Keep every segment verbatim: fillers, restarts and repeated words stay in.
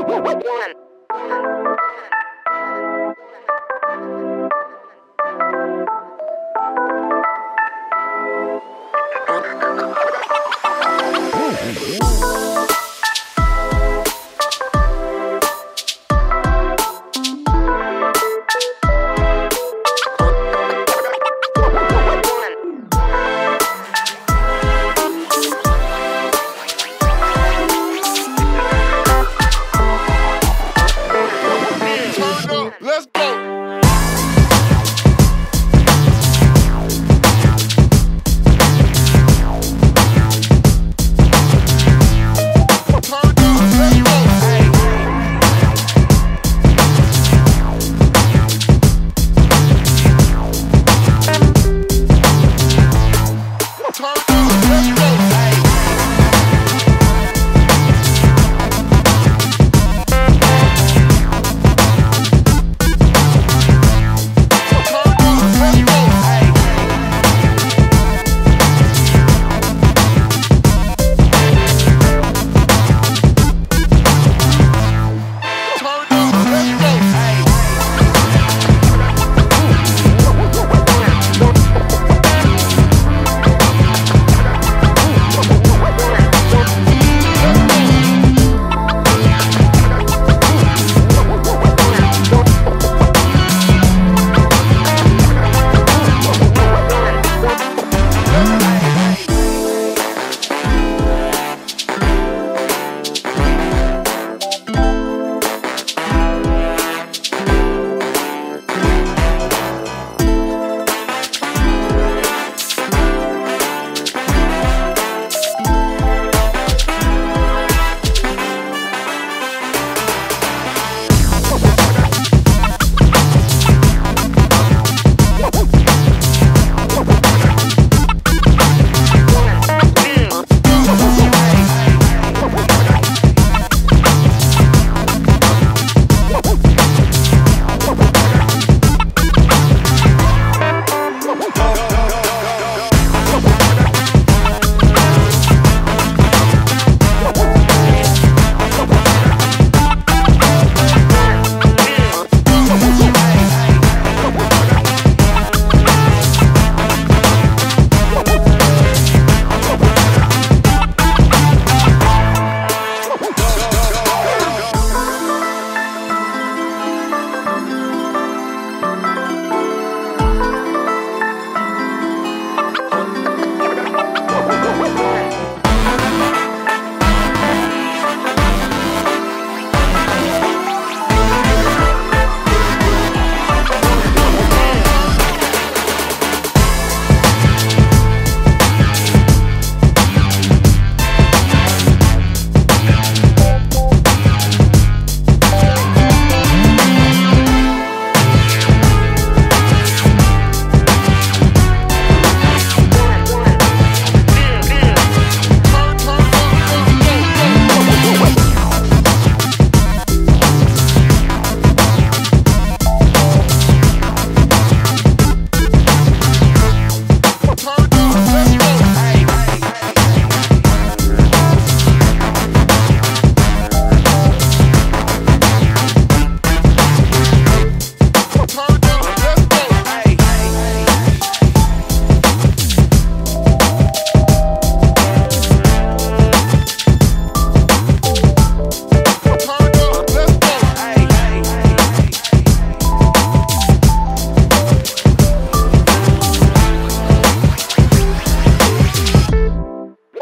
Let's go!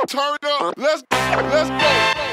Turn up, let's let's go.